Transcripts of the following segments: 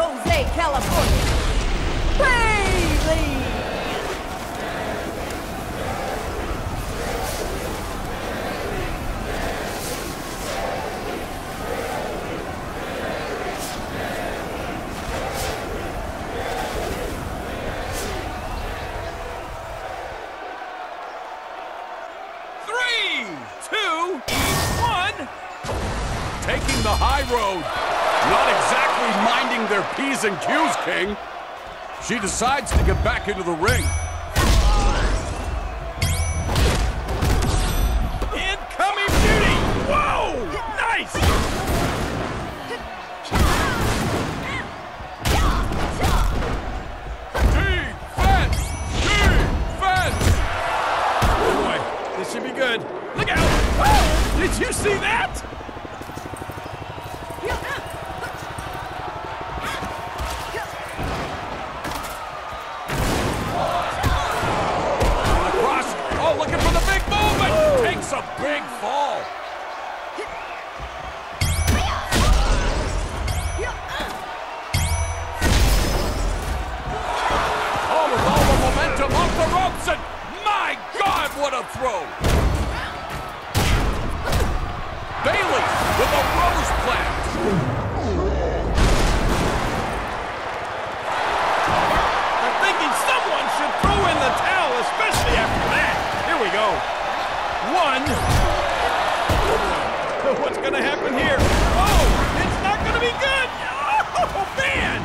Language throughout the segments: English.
Jose, California, Bayley. Taking the high road. Not exactly minding their P's and Q's, King. She decides to get back into the ring. Incoming beauty! Whoa! Nice! Defense! Defense! Oh boy, this should be good. Look out! Oh, did you see that? It's a big fall. Oh, with all the momentum off the ropes, and my God, what a throw! Bayley with a rose plant. I'm thinking someone should throw in the towel, especially after that. Here we go. One. What's going to happen here? Oh, it's not going to be good. Oh, man.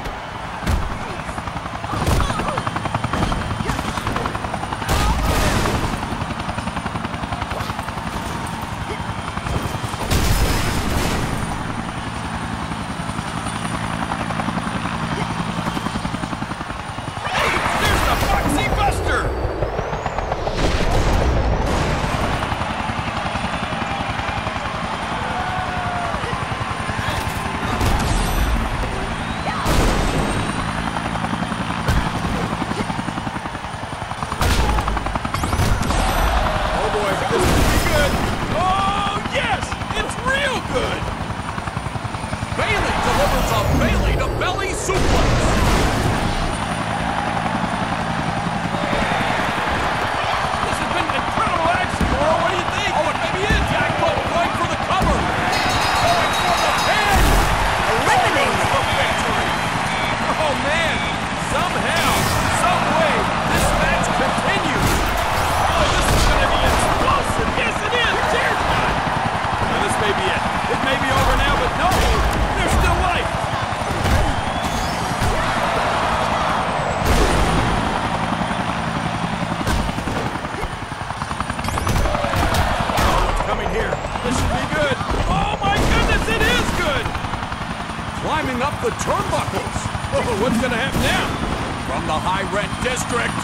Up the turnbuckles. Oh, what's gonna happen now? From the high rent district.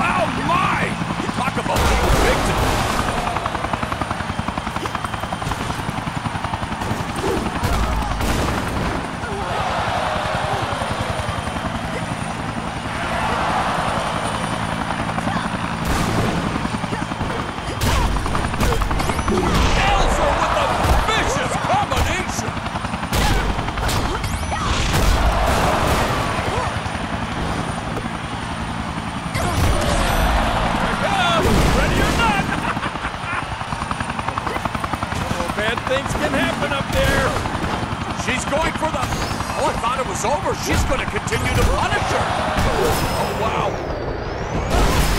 Oh my! Talk about being a victim. Things can happen up there. She's going for the... Oh, I thought it was over. She's going to continue to punish her. Oh, wow.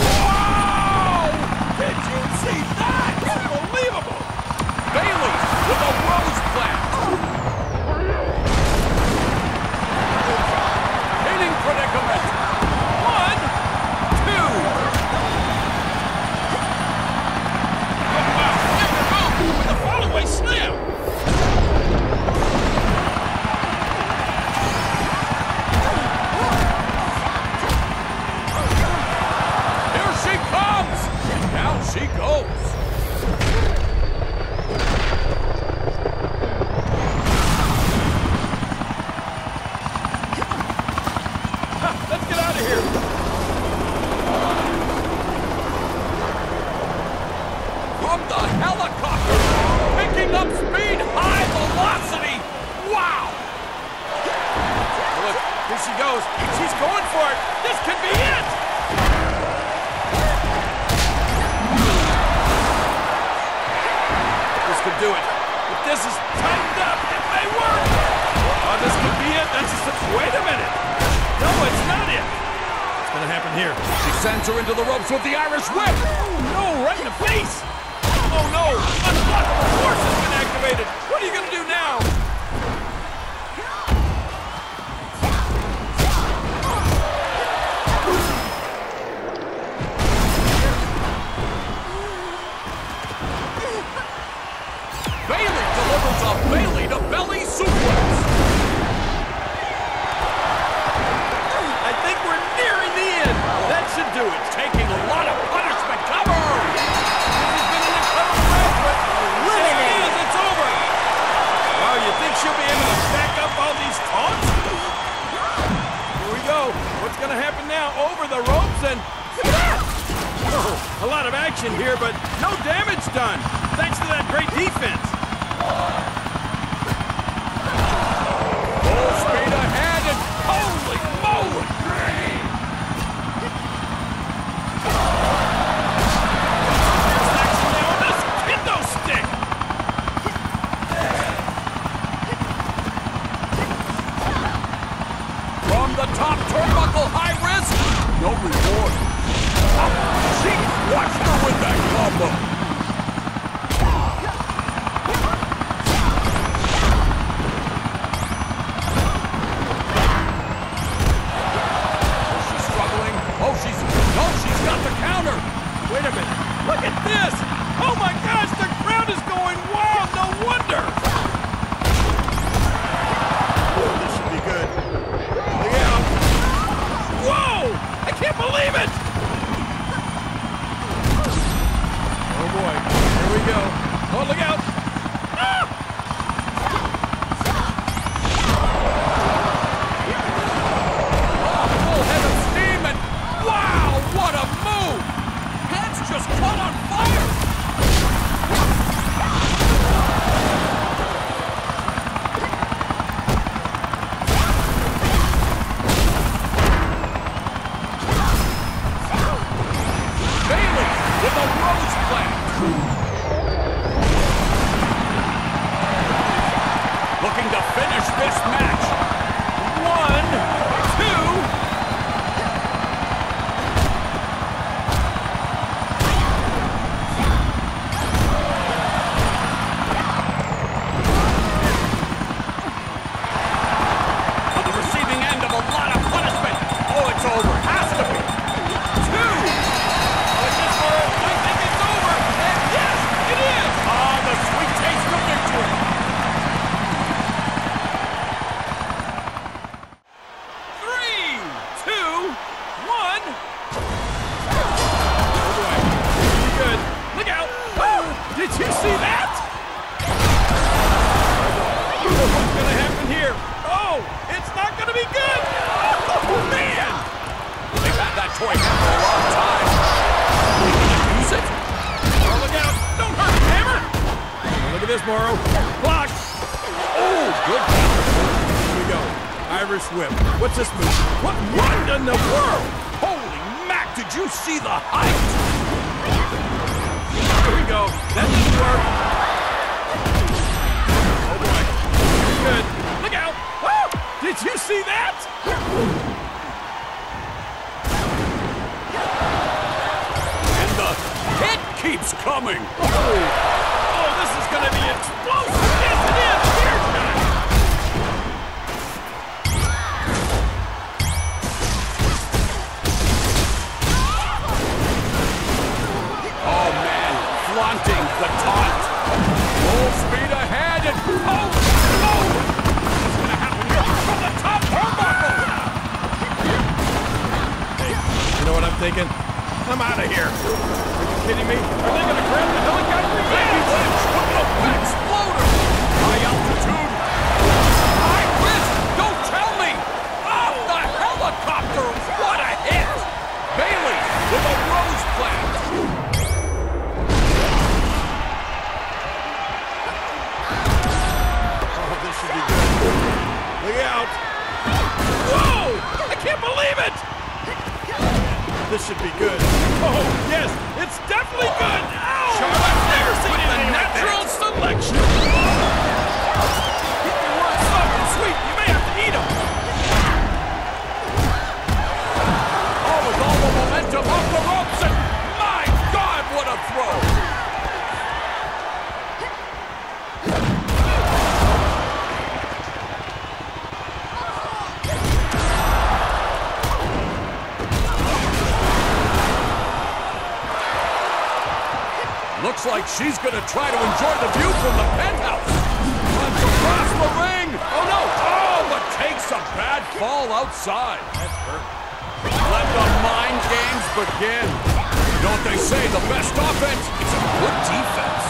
Whoa! Did you see that? Unbelievable. Bayley with a rose plant. Hitting predicament. 1, 2. Oh, wow. With a follow-away slam! Here she comes! And down she goes! goes. She's going for it. This could be it. This could do it. If this is tightened up, it may work. Oh, this could be it. That's just a... Wait a minute. No, it's not it. What's going to happen here? She sends her into the ropes with the Irish whip. Oh, no, right in the face. Oh, no. Unblockable force has been activated. What are you going to do now? Bayley delivers a Bayley to belly suplex. I think we're nearing the end. That should do it. Taking a lot of punishment. Cover! This has been an incredible match, but there it is. It's over. Wow, you think she'll be able to back up all these taunts? Here we go. What's going to happen now? Over the ropes and... Oh, a lot of action here, but no damage done, thanks to that great defense. Full speed ahead, and holy moly! There's actually on this kendo stick! From the top turnbuckle, high risk, no reward. She watched her with that combo. Oh, she's struggling. Oh, she's got the counter. Wait a minute. Look at this. Oh my gosh, the crowd is going wild. No wonder. Oh, this should be good. Look out. Whoa! I can't believe it. Boy, here we go. Oh, look out. Ah! Oh, full head of steam, and wow, what a move! Head's just caught on fire! Bayley with a rose plant. Looking to finish this match. 1, 2. On the receiving end of a lot of punishment. Oh, it's over. Has to be. 2. Oh, is this for it? I think it's over. And yes, it is. Oh, the sweet taste of victory. Morrow. Blocked. Oh, good. Here we go. Irish whip. What's this move? What in the world? Holy mac, did you see the height? Here we go. That didn't work. Oh, boy. Good. Look out. Oh, did you see that? And the hit keeps coming. Oh. It's gonna be explosive! Yes, it is! Here's that! Oh, man. Flaunting the taunt. Full speed ahead and... Oh! Oh! What's gonna happen here from the top turnbuckle? Hey, you know what I'm thinking? I'm out of here. Are you kidding me? Are they gonna grab the helicopter? Yeah! Exploder! High altitude! High risk! Don't tell me! Off the helicopter! What a hit! Bayley with a rose plant! Oh, this should be good. Look out! Whoa! can't believe it! This should be good. Oh, yes, it's definitely good! Ow! Charlotte's never seen with anything the natural like selection! Keep your words soft and sweet. You may have to eat them. Oh, with all the momentum off the ropes, and my God, what a throw! Looks like she's gonna try to enjoy the view from the penthouse. Runs across the ring. Oh no! Oh, but takes a bad fall outside. That's hurt. Let the mind games begin. Don't they say the best offense is a good defense?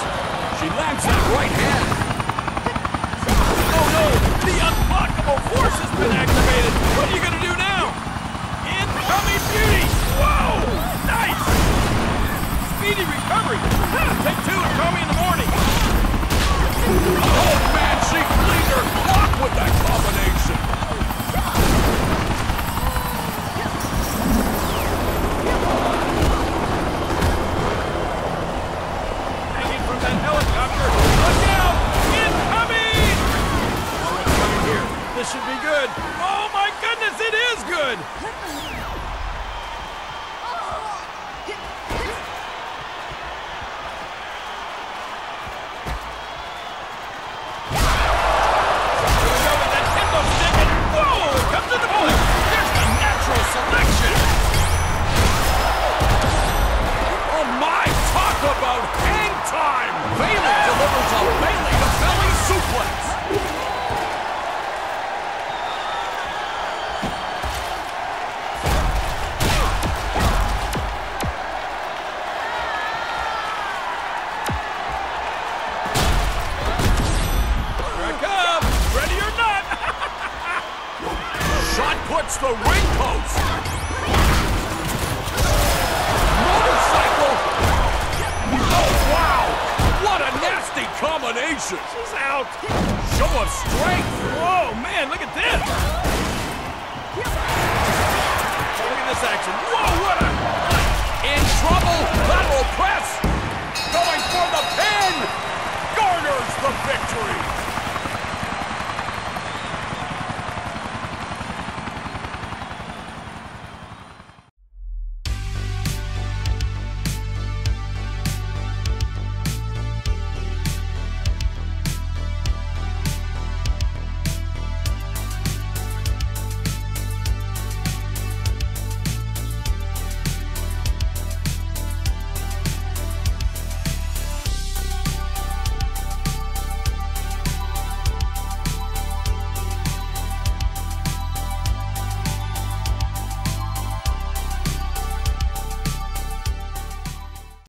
She lands that right hand. Oh no! The unblockable force has been activated. What are you gonna do now? Incoming beauty! Whoa! Nice! Speedy recovery! Take two and call me in the morning! Oh man, she cleaned her block with that combination! Hanging from that helicopter! Look out! Incoming! Coming here. This should be good! Oh my goodness, it is good! The ring post! Motorcycle! Oh, wow! What a nasty combination! She's out! Show of strength! Whoa, man, look at this! Oh, look at this action! Whoa, what a... In trouble! Lateral press! Going for the pin! Garners the victory!